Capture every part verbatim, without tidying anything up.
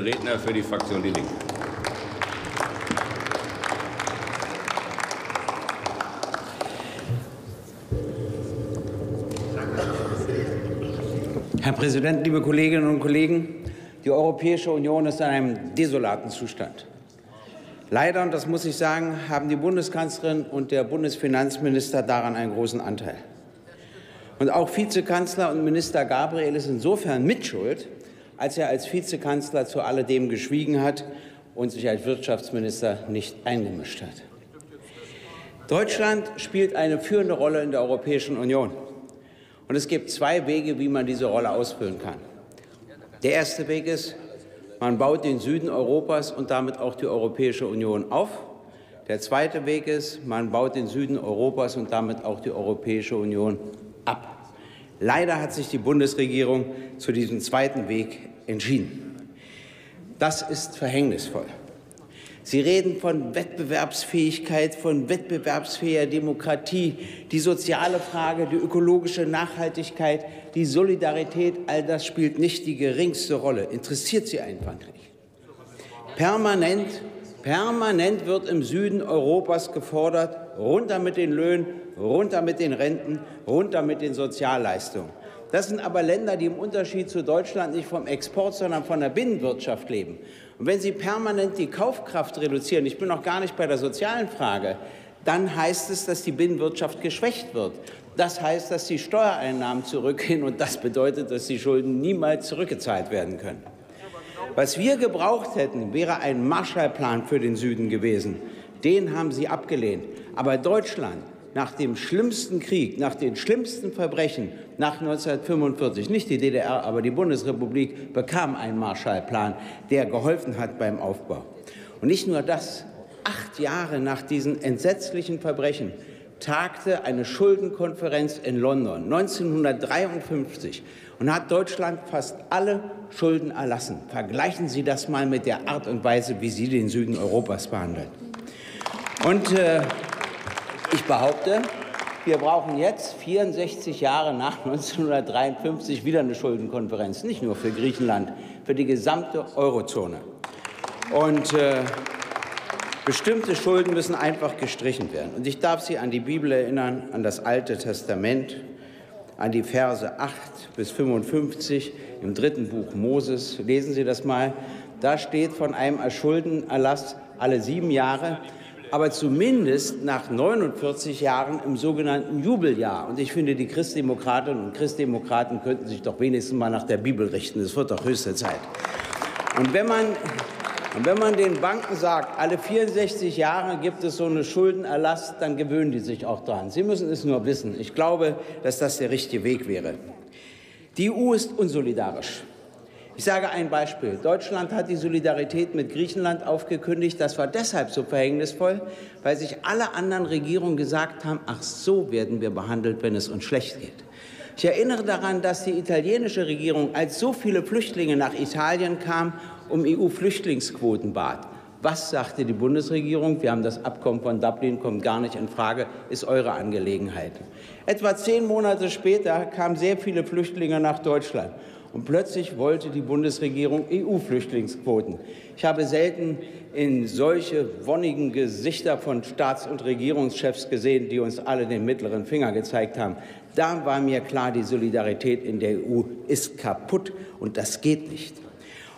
nächste Redner für die Fraktion Die Linke. Herr Präsident, liebe Kolleginnen und Kollegen! Die Europäische Union ist in einem desolaten Zustand. Leider, und das muss ich sagen, haben die Bundeskanzlerin und der Bundesfinanzminister daran einen großen Anteil. Und auch Vizekanzler und Minister Gabriel ist insofern mitschuld, als er als Vizekanzler zu alledem geschwiegen hat und sich als Wirtschaftsminister nicht eingemischt hat. Deutschland spielt eine führende Rolle in der Europäischen Union. Und es gibt zwei Wege, wie man diese Rolle ausfüllen kann. Der erste Weg ist, man baut den Süden Europas und damit auch die Europäische Union auf. Der zweite Weg ist, man baut den Süden Europas und damit auch die Europäische Union ab. Leider hat sich die Bundesregierung zu diesem zweiten Weg entschieden. Das ist verhängnisvoll. Sie reden von Wettbewerbsfähigkeit, von wettbewerbsfähiger Demokratie, die soziale Frage, die ökologische Nachhaltigkeit, die Solidarität, all das spielt nicht die geringste Rolle, interessiert sie einfach nicht. Permanent, permanent wird im Süden Europas gefordert, runter mit den Löhnen, runter mit den Renten, runter mit den Sozialleistungen. Das sind aber Länder, die im Unterschied zu Deutschland nicht vom Export, sondern von der Binnenwirtschaft leben. Und wenn Sie permanent die Kaufkraft reduzieren, ich bin noch gar nicht bei der sozialen Frage, dann heißt es, dass die Binnenwirtschaft geschwächt wird. Das heißt, dass die Steuereinnahmen zurückgehen, und das bedeutet, dass die Schulden niemals zurückgezahlt werden können. Was wir gebraucht hätten, wäre ein Marshallplan für den Süden gewesen. Den haben Sie abgelehnt. Aber Deutschland, nach dem schlimmsten Krieg, nach den schlimmsten Verbrechen nach neunzehnhundertfünfundvierzig, nicht die D D R, aber die Bundesrepublik, bekam einen Marshallplan, der geholfen hat beim Aufbau. Und nicht nur das, acht Jahre nach diesen entsetzlichen Verbrechen tagte eine Schuldenkonferenz in London neunzehnhundertdreiundfünfzig und hat Deutschland fast alle Schulden erlassen. Vergleichen Sie das mal mit der Art und Weise, wie Sie den Süden Europas behandeln. Und äh, Ich behaupte, wir brauchen jetzt, vierundsechzig Jahre nach neunzehnhundertdreiundfünfzig, wieder eine Schuldenkonferenz, nicht nur für Griechenland, für die gesamte Eurozone. Und äh, bestimmte Schulden müssen einfach gestrichen werden. Und ich darf Sie an die Bibel erinnern, an das Alte Testament, an die Verse acht bis fünfundfünfzig im dritten Buch Moses. Lesen Sie das mal. Da steht von einem Schuldenerlass alle sieben Jahre, aber zumindest nach neunundvierzig Jahren im sogenannten Jubeljahr. Und ich finde, die Christdemokratinnen und Christdemokraten könnten sich doch wenigstens mal nach der Bibel richten. Es wird doch höchste Zeit. Und wenn man, und wenn man den Banken sagt, alle vierundsechzig Jahre gibt es so einen Schuldenerlass, dann gewöhnen die sich auch dran. Sie müssen es nur wissen. Ich glaube, dass das der richtige Weg wäre. Die E U ist unsolidarisch. Ich sage ein Beispiel. Deutschland hat die Solidarität mit Griechenland aufgekündigt. Das war deshalb so verhängnisvoll, weil sich alle anderen Regierungen gesagt haben, ach, so werden wir behandelt, wenn es uns schlecht geht. Ich erinnere daran, dass die italienische Regierung, als so viele Flüchtlinge nach Italien kamen, um E U-Flüchtlingsquoten bat. Was sagte die Bundesregierung? Wir haben das Abkommen von Dublin, kommt gar nicht in Frage, ist eure Angelegenheit. Etwa zehn Monate später kamen sehr viele Flüchtlinge nach Deutschland. Und plötzlich wollte die Bundesregierung E U-Flüchtlingsquoten. Ich habe selten in solche wonnigen Gesichter von Staats- und Regierungschefs gesehen, die uns alle den mittleren Finger gezeigt haben. Da war mir klar, die Solidarität in der E U ist kaputt, und das geht nicht.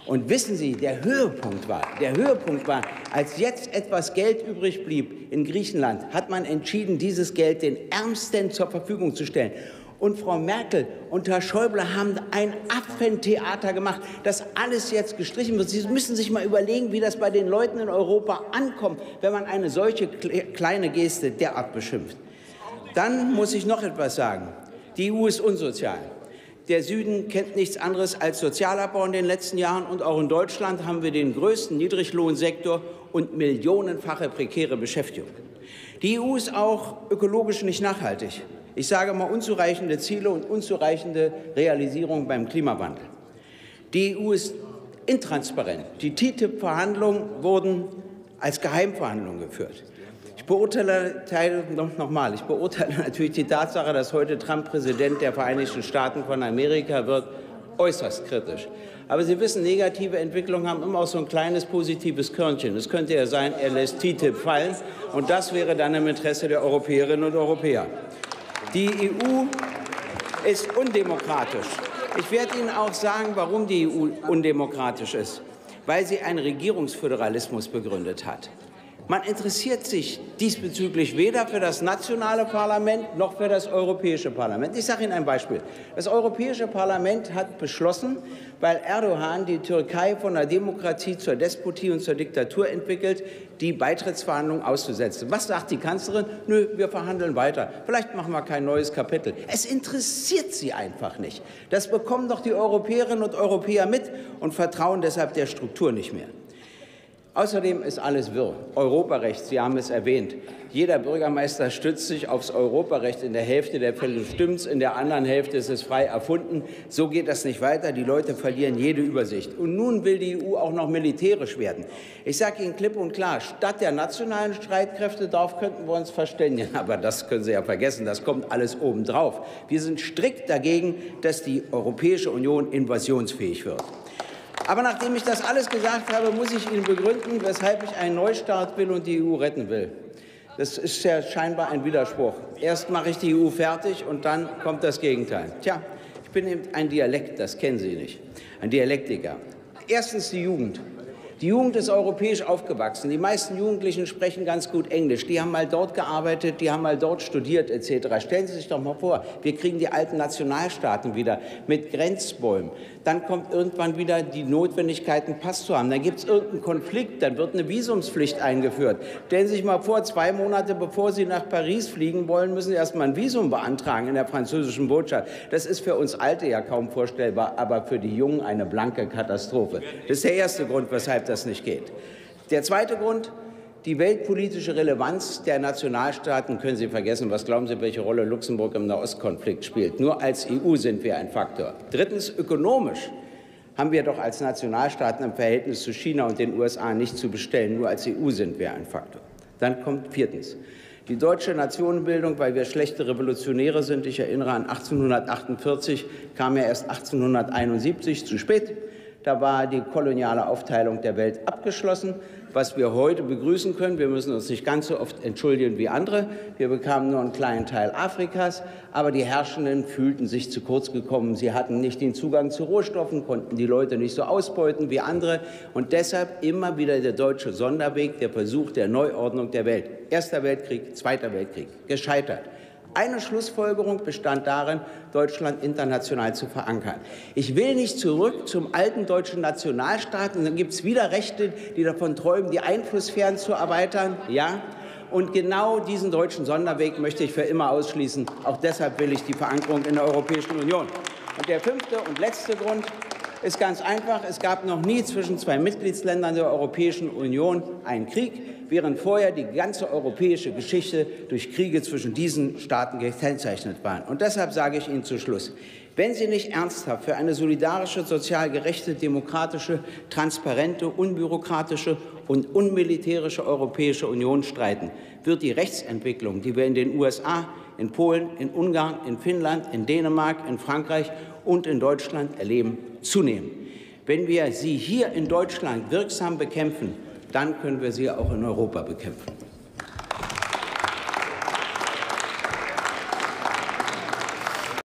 Und wissen Sie, der Höhepunkt war, der Höhepunkt war, als jetzt etwas Geld übrig blieb in Griechenland, hat man entschieden, dieses Geld den Ärmsten zur Verfügung zu stellen. Und Frau Merkel und Herr Schäuble haben ein Affentheater gemacht, dass alles jetzt gestrichen wird. Sie müssen sich mal überlegen, wie das bei den Leuten in Europa ankommt, wenn man eine solche kleine Geste derart beschimpft. Dann muss ich noch etwas sagen. Die E U ist unsozial. Der Süden kennt nichts anderes als Sozialabbau in den letzten Jahren. Und auch in Deutschland haben wir den größten Niedriglohnsektor und millionenfache prekäre Beschäftigung. Die E U ist auch ökologisch nicht nachhaltig. Ich sage mal, unzureichende Ziele und unzureichende Realisierung beim Klimawandel. Die E U ist intransparent. Die T T I P-Verhandlungen wurden als Geheimverhandlungen geführt. Ich beurteile, noch mal, ich beurteile natürlich die Tatsache, dass heute Trump Präsident der Vereinigten Staaten von Amerika wird, äußerst kritisch. Aber Sie wissen, negative Entwicklungen haben immer auch so ein kleines positives Körnchen. Es könnte ja sein, er lässt T T I P fallen, und das wäre dann im Interesse der Europäerinnen und Europäer. Die E U ist undemokratisch. Ich werde Ihnen auch sagen, warum die E U undemokratisch ist. Weil sie einen Regierungsföderalismus begründet hat. Man interessiert sich diesbezüglich weder für das nationale Parlament noch für das Europäische Parlament. Ich sage Ihnen ein Beispiel. Das Europäische Parlament hat beschlossen, weil Erdogan die Türkei von der Demokratie zur Despotie und zur Diktatur entwickelt, die Beitrittsverhandlungen auszusetzen. Was sagt die Kanzlerin? Nö, wir verhandeln weiter. Vielleicht machen wir kein neues Kapitel. Es interessiert sie einfach nicht. Das bekommen doch die Europäerinnen und Europäer mit und vertrauen deshalb der Struktur nicht mehr. Außerdem ist alles wirr. Europarecht, Sie haben es erwähnt. Jeder Bürgermeister stützt sich aufs Europarecht. In der Hälfte der Fälle stimmt es, in der anderen Hälfte ist es frei erfunden. So geht das nicht weiter. Die Leute verlieren jede Übersicht. Und nun will die E U auch noch militärisch werden. Ich sage Ihnen klipp und klar, statt der nationalen Streitkräfte, darauf könnten wir uns verständigen. Aber das können Sie ja vergessen, das kommt alles obendrauf. Wir sind strikt dagegen, dass die Europäische Union invasionsfähig wird. Aber nachdem ich das alles gesagt habe, muss ich Ihnen begründen, weshalb ich einen Neustart will und die E U retten will. Das ist ja scheinbar ein Widerspruch. Erst mache ich die E U fertig und dann kommt das Gegenteil. Tja, ich bin eben ein Dialekt, das kennen Sie nicht, ein Dialektiker. Erstens die Jugend. Die Jugend ist europäisch aufgewachsen. Die meisten Jugendlichen sprechen ganz gut Englisch. Die haben mal dort gearbeitet, die haben mal dort studiert et cetera. Stellen Sie sich doch mal vor, wir kriegen die alten Nationalstaaten wieder mit Grenzbäumen. Dann kommt irgendwann wieder die Notwendigkeit, einen Pass zu haben. Dann gibt es irgendeinen Konflikt, dann wird eine Visumspflicht eingeführt. Stellen Sie sich mal vor, zwei Monate bevor Sie nach Paris fliegen wollen, müssen Sie erst mal ein Visum beantragen in der französischen Botschaft. Das ist für uns Alte ja kaum vorstellbar, aber für die Jungen eine blanke Katastrophe. Das ist der erste Grund, weshalb das nicht geht. Der zweite Grund, die weltpolitische Relevanz der Nationalstaaten können Sie vergessen. Was glauben Sie, welche Rolle Luxemburg im Nahostkonflikt spielt? Nur als E U sind wir ein Faktor. Drittens, ökonomisch haben wir doch als Nationalstaaten im Verhältnis zu China und den U S A nicht zu bestellen. Nur als E U sind wir ein Faktor. Dann kommt viertens die deutsche Nationenbildung, weil wir schlechte Revolutionäre sind. Ich erinnere an achtzehnhundertachtundvierzig, kam ja erst achtzehnhunderteinundsiebzig, zu spät. Da war die koloniale Aufteilung der Welt abgeschlossen, was wir heute begrüßen können. Wir müssen uns nicht ganz so oft entschuldigen wie andere. Wir bekamen nur einen kleinen Teil Afrikas, aber die Herrschenden fühlten sich zu kurz gekommen. Sie hatten nicht den Zugang zu Rohstoffen, konnten die Leute nicht so ausbeuten wie andere. Und deshalb immer wieder der deutsche Sonderweg, der Versuch der Neuordnung der Welt. Erster Weltkrieg, Zweiter Weltkrieg, gescheitert. Eine Schlussfolgerung bestand darin, Deutschland international zu verankern. Ich will nicht zurück zum alten deutschen Nationalstaaten. Dann gibt es wieder Rechte, die davon träumen, die Einflusssphären zu erweitern. Ja? Und genau diesen deutschen Sonderweg möchte ich für immer ausschließen. Auch deshalb will ich die Verankerung in der Europäischen Union. Und der fünfte und letzte Grund ist ganz einfach. Es gab noch nie zwischen zwei Mitgliedsländern der Europäischen Union einen Krieg, während vorher die ganze europäische Geschichte durch Kriege zwischen diesen Staaten gekennzeichnet war. Und deshalb sage ich Ihnen zum Schluss, wenn Sie nicht ernsthaft für eine solidarische, sozial gerechte, demokratische, transparente, unbürokratische und unmilitärische Europäische Union streiten, wird die Rechtsentwicklung, die wir in den U S A, in Polen, in Ungarn, in Finnland, in Dänemark, in Frankreich und in Deutschland erleben, zunehmen. Wenn wir sie hier in Deutschland wirksam bekämpfen, dann können wir sie auch in Europa bekämpfen.